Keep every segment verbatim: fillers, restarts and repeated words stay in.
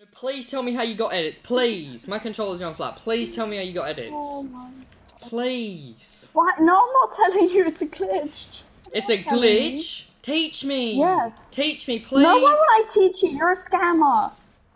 No, please tell me how you got edits, please. My controller's gone flat. Please tell me how you got edits. Oh my God. Please. What? No, I'm not telling you it's a glitch. It's a glitch? Teach me. Yes. Teach me, please. No, why would I teach you? You're a scammer.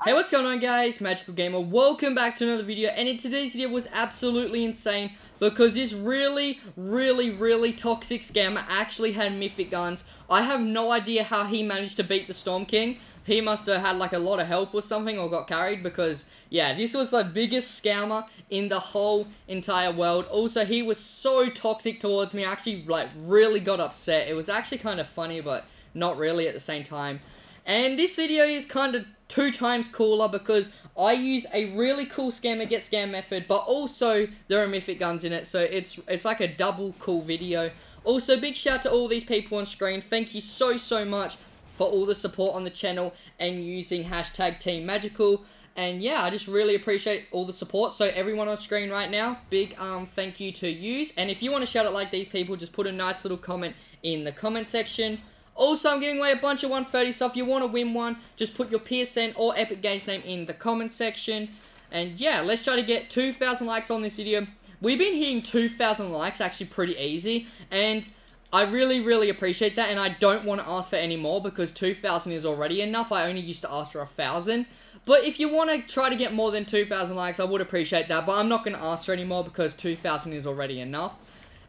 Hey, what's going on, guys? Magical Gamer. Welcome back to another video, and in today's video was absolutely insane because this really, really, really toxic scammer actually had mythic guns. I have no idea how he managed to beat the Storm King. He must have had like a lot of help or something, or got carried, because yeah, this was the biggest scammer in the whole entire world. Also, he was so toxic towards me. I actually like really got upset. It was actually kind of funny, but not really at the same time. And this video is kind of two times cooler because I use a really cool scammer get scam method, but also there are mythic guns in it, so it's it's like a double cool video. Also, big shout out to all these people on screen. Thank you so so much for all the support on the channel and using hashtag Team Magical. And yeah, I just really appreciate all the support. So everyone on screen right now, big um thank you to yous. And if you want to shout out like these people, just put a nice little comment in the comment section. Also, I'm giving away a bunch of one thirty, so if you want to win one, just put your P S N or Epic Games name in the comment section. And yeah, let's try to get two thousand likes on this video. We've been hitting two thousand likes actually pretty easy, and I really, really appreciate that, and I don't want to ask for any more because two thousand is already enough. I only used to ask for one thousand. But if you want to try to get more than two thousand likes, I would appreciate that. But I'm not going to ask for any more because two thousand is already enough.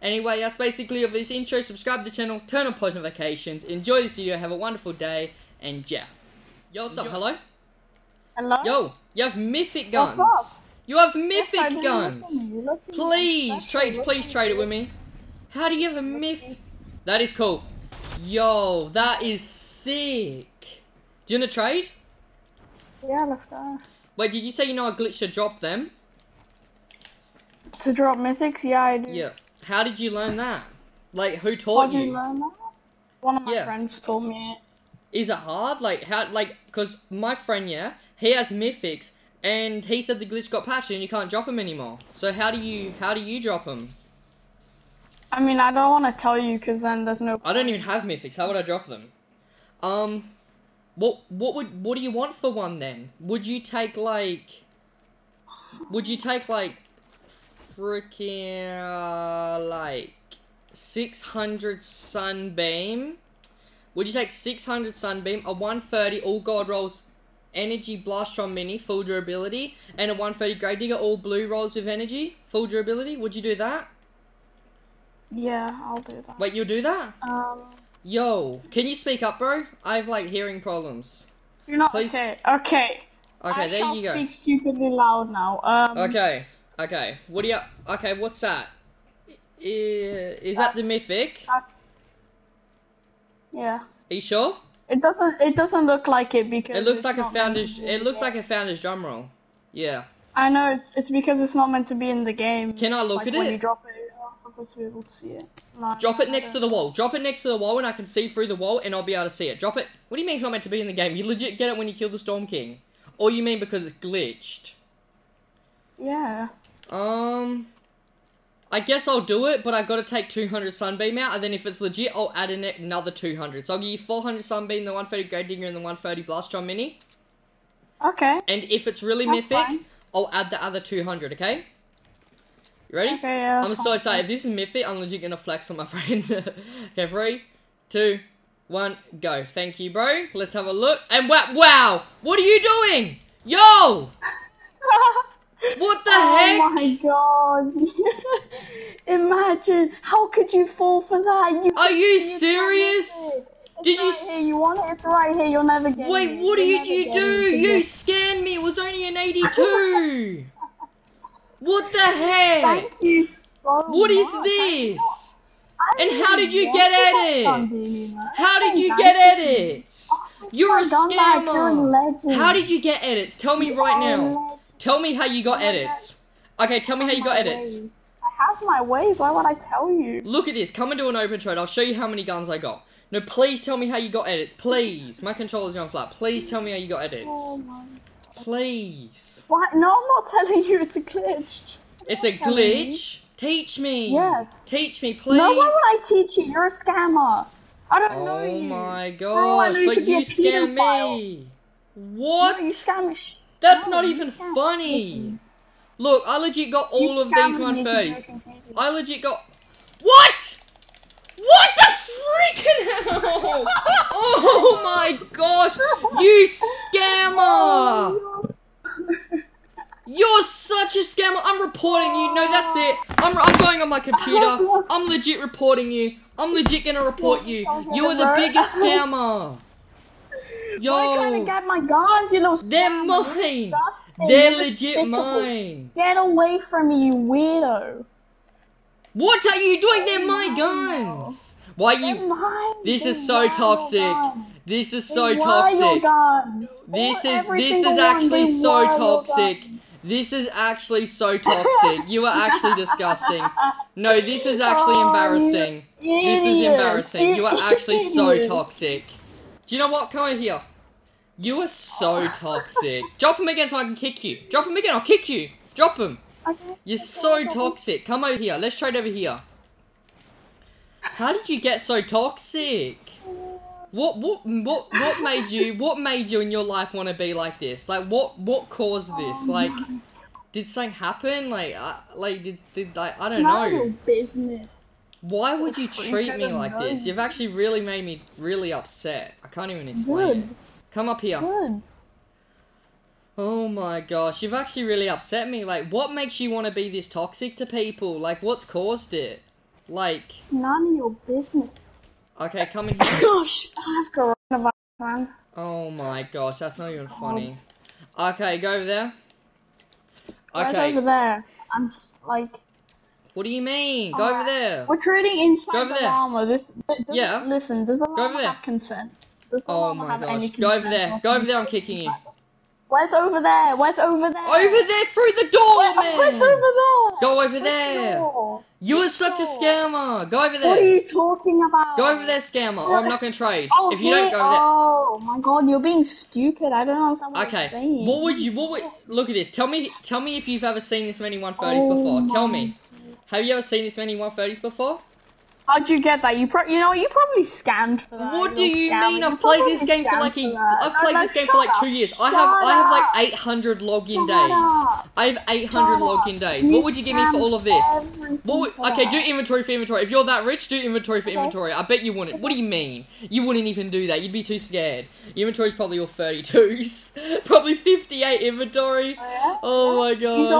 Anyway, that's basically of this intro. Subscribe to the channel, turn on post notifications, enjoy this video, have a wonderful day, and yeah. Yo, what's enjoy. Up? Hello? Hello? Yo, you have mythic guns. What's up? You have mythic yes, guns. Please, trade, please trade it with me. How do you have a myth? That is cool. Yo, that is sick. Do you want to trade? Yeah, let's go. Wait, did you say you know a glitch to drop them? To drop mythics? Yeah, I do. Yeah. How did you learn that? Like, who taught you? How did you learn that? One of my yeah. friends told me it. Is it hard? Like, how? Like, because my friend, yeah, he has mythics, and he said the glitch got patched and you can't drop them anymore. So how do you, how do you drop them? I mean, I don't want to tell you because then there's no point. I don't even have mythics. How would I drop them? Um, what what would what do you want for one then? Would you take like? Would you take like, freaking uh, like six hundred sunbeam? Would you take six hundred sunbeam, a one thirty all god rolls, energy Blastron Mini full durability, and a one thirty Grave Digger all blue rolls with energy full durability? Would you do that? Yeah, I'll do that. Wait, you'll do that? Um. Yo, can you speak up, bro? I have like hearing problems. You're not Please. okay. Okay. Okay, I there shall you go. Speak stupidly loud now. Um. Okay. Okay. What do you? Okay, what's that? Is, is that the mythic? That's. Yeah. Are you sure? It doesn't. It doesn't look like it because. It looks it's like a founder's. It looks like a founder's drum roll. Yeah. I know. It's it's because it's not meant to be in the game. Can I look like at when it? You drop it? Supposed to be able to see it. No, drop it next to the wall. Drop it next to the wall, and I can see through the wall, and I'll be able to see it. Drop it. What do you mean it's not meant to be in the game? You legit get it when you kill the Storm King, or you mean because it's glitched? Yeah. Um, I guess I'll do it, but I got to take two hundred sunbeam out, and then if it's legit, I'll add in another two hundred. So I'll give you four hundred sunbeam, the one thirty Grave Digger, and the one thirty Blastron Mini. Okay. And if it's really That's mythic, fine. I'll add the other two hundred. Okay. Ready? Okay, yeah, I'm so excited. If this is mythic, I'm legit gonna flex on my friend. Okay, three, two, one, go. Thank you, bro. Let's have a look. And wow, wow! What are you doing? Yo! What the oh heck? Oh my god! Imagine how could you fall for that? You are you serious? It. Did right you? Here. You want it? It's right here. You'll never get it. Wait, what did you, you do? You scammed me. It was only an eighty-two. What the heck? Thank you so What much. Is this? And how did you get edits? How did you get edits? You're a scammer. How did you get edits? Tell me right now. Tell me how you got edits. Okay, tell me how you got edits. I have my ways. Why would I tell you? Look at this. Come and do an open trade. I'll show you how many guns I got. No, please tell me how you got edits. Please. My controller's gone flat. Please tell me how you got edits. Oh my. Please. What? No, I'm not telling you it's a glitch. It's a glitch? Teach me. Yes. Teach me, please. No, why would I teach you? You're a scammer. I don't oh know you. Oh my gosh, so I know you but you scammed me. What? No, you scammed me. That's oh, not even funny. Missing. Look, I legit got all you of these one face. I legit got. What? What the freaking hell? Oh my gosh! You scammer! You're such a scammer. I'm reporting you. No, that's it. I'm. I'm going on my computer. I'm legit reporting you. I'm legit gonna report you. You are the biggest scammer. Yo, I can't get my guns, you little They're scammer. mine. Disgusting. They're You're legit despicable. mine. Get away from me, you weirdo. What are you doing? They're, They're my guns. Now. Why are you? They're mine. This, is so this is so toxic. This is so toxic. This is this is actually so toxic. This is actually so toxic. You are actually disgusting. No, this is actually oh, embarrassing. This is embarrassing. You are actually so toxic. Do you know what? Come over here. You are so toxic. Drop him again so I can kick you. Drop him again. I'll kick you. Drop him. Okay, You're okay, so okay. toxic. Come over here. Let's trade over here. How did you get so toxic? What what what what made you what made you in your life want to be like this? Like what what caused this? Like did something happen? Like uh, like did did like I don't Not know. business. Why would you treat me like know. this? You've actually really made me really upset. I can't even explain Good. it. Come up here. Good. Oh my gosh, you've actually really upset me. Like what makes you want to be this toxic to people? Like what's caused it? Like none of your business. Okay, come in here. Gosh, I've got coronavirus, man. Oh my gosh, that's not even funny. Okay, go over there. Okay. Go over there. I'm just, like... What do you mean? Go right. over there. We're trading inside go over the there. llama. This, this, yeah. Listen, does the llama have consent? Does the oh llama my have gosh. any consent? Go over there. Go over there, I'm kicking you. Where's over there? Where's over there? Over there, through the door, Where, man! Where's over there? Go over Which there! Door? You are such a scammer! Go over there! What are you talking about? Go over there, scammer, or I'm not gonna trade. Oh, if you don't go over there. Oh my god, you're being stupid. I don't understand what okay. you're saying. Okay, what would you what would look at this? Tell me tell me if you've ever seen this many one thirties oh before. Tell me. God. Have you ever seen this many one thirties before? How'd you get that? You pro you know you probably scammed for that. What do you scammer. mean? You I've played this game for like a, I've played no, this game for like two years. I have up. I have like eight hundred login shut days. Up. I have eight hundred login days. You what would you give me for all of this? What would, okay, do inventory for inventory. If you're that rich, do inventory for okay. inventory. I bet you wouldn't. What do you mean? You wouldn't even do that. You'd be too scared. Your inventory's probably all thirty-twos, probably fifty-eight inventory. Oh, yeah? oh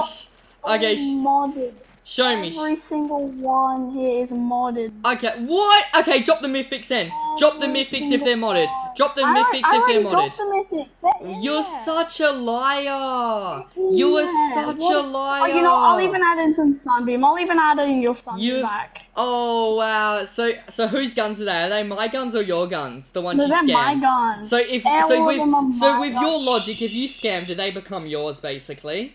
my gosh. Okay. Modded. Show me. Every single one here is modded. Okay, what? Okay, drop the mythics then. Drop the mythics if they're modded. Drop the mythics if they're modded. The mythics. You're such a liar. You are such a liar. Oh, you know, I'll even add in some sunbeam. I'll even add in your sunbeam back. Oh wow. So so whose guns are they? Are they my guns or your guns? The ones you scammed. They're my guns. So if so with so with your logic, if you scammed, do they become yours basically?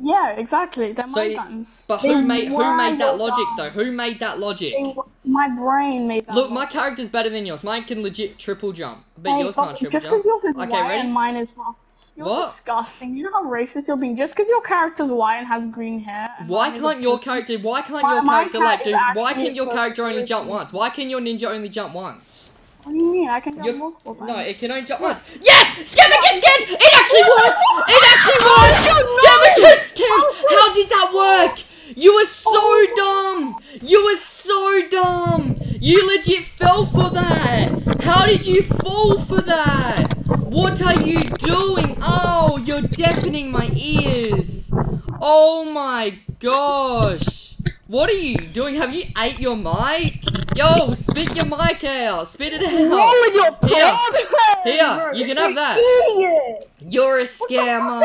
Yeah, exactly. They're so, my guns. But who they made who made that logic guns. though? Who made that logic? They, my brain made that. Look, logic. my character's better than yours. Mine can legit triple jump. But hey, yours can't triple just jump. Just because yours is okay, white ready? and mine is not. You're what? disgusting. You know how racist you're being. Just because your character's white and has green hair. Why can't your character? Why can't my, your character like do? Why can your character only jump once? Why can your ninja only jump once? What do you mean? I can jump You're, multiple times. No, it can only jump once. Yes! Scammer gets scammed! It actually worked! It actually worked! Scammer gets scammed! How did that work? You were so dumb! You were so dumb! You legit fell for that! How did you fall for that? What are you doing? Oh, you're deafening my ears. Oh my gosh. What are you doing? Have you ate your mic? Yo, spit your mic out! Spit it out! With your Here, Here. you can have that! Idiot. You're a scammer!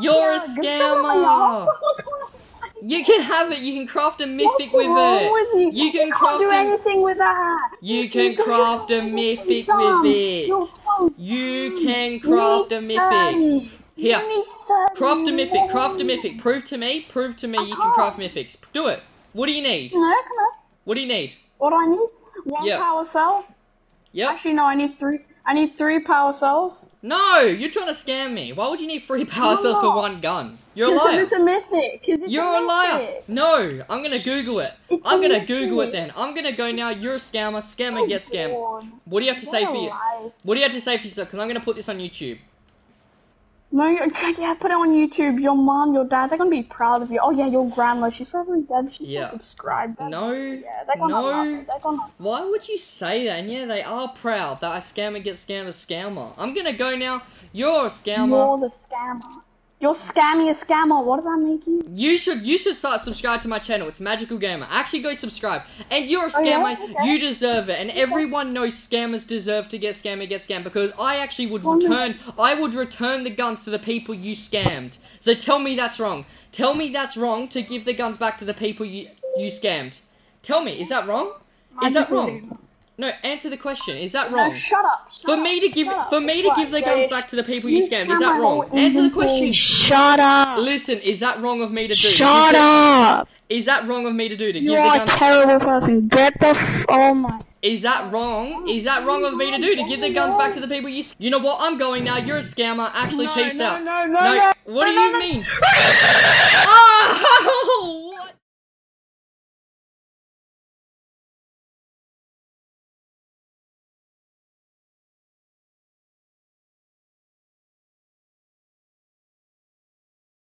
You're a scammer! You can have it, you can craft a mythic What's with it! With you? you can you craft can't do anything with that! You can craft a mythic with it! You're so you can craft a mythic! Here, craft a mythic, craft a mythic! Prove to me, prove to me you can craft mythics! Do it! What do you need? No, can I? What do you need? What do I need? One yep. power cell? Yeah. Actually, no, I need three. I need three power cells. No, you're trying to scam me. Why would you need three power no. cells for one gun? You're a liar. It's a mythic. It's you're a, a liar. Mythic. No, I'm going to Google it. It's I'm going to Google it then. I'm going to go now. You're a scammer. Scammer so gets scammed. What do you have to what say for you? Life. What do you have to say for yourself? Because I'm going to put this on YouTube. No, you're, yeah, put it on YouTube. Your mom, your dad, they're gonna be proud of you. Oh yeah, your grandma, she's probably dead. She's yeah. still subscribed. That's, no, yeah, they're gonna no. They're gonna... Why would you say that? And yeah, they are proud that a scammer gets scammed a scammer. I'm gonna go now. You're a scammer. You're the scammer. You're scammy a scammer. What does that make you? You should you should start subscribe to my channel. It's Magical Gamer. Actually, go subscribe. And you're a scammer. Oh, yeah? Okay. You deserve it. And okay. everyone knows scammers deserve to get scammed and get scammed because I actually would return. I would return the guns to the people you scammed. So tell me that's wrong. Tell me that's wrong to give the guns back to the people you you scammed. Tell me, is that wrong? Is that wrong? No, answer the question. Is that wrong? No, shut up. Shut for me to give, up, for me to give the guns back to the people you, you scammed. Is that wrong? Answer the question. Shut up. Listen, is that wrong of me to do? Shut up. Is that wrong of me to do to give the guns? You are a terrible person. Get the f oh my. Is that wrong? Is that wrong of me to do to give the guns back to the people you? You know what? I'm going now. You're a scammer. Actually, no, peace no, out. No, no, no, no. What do you mean?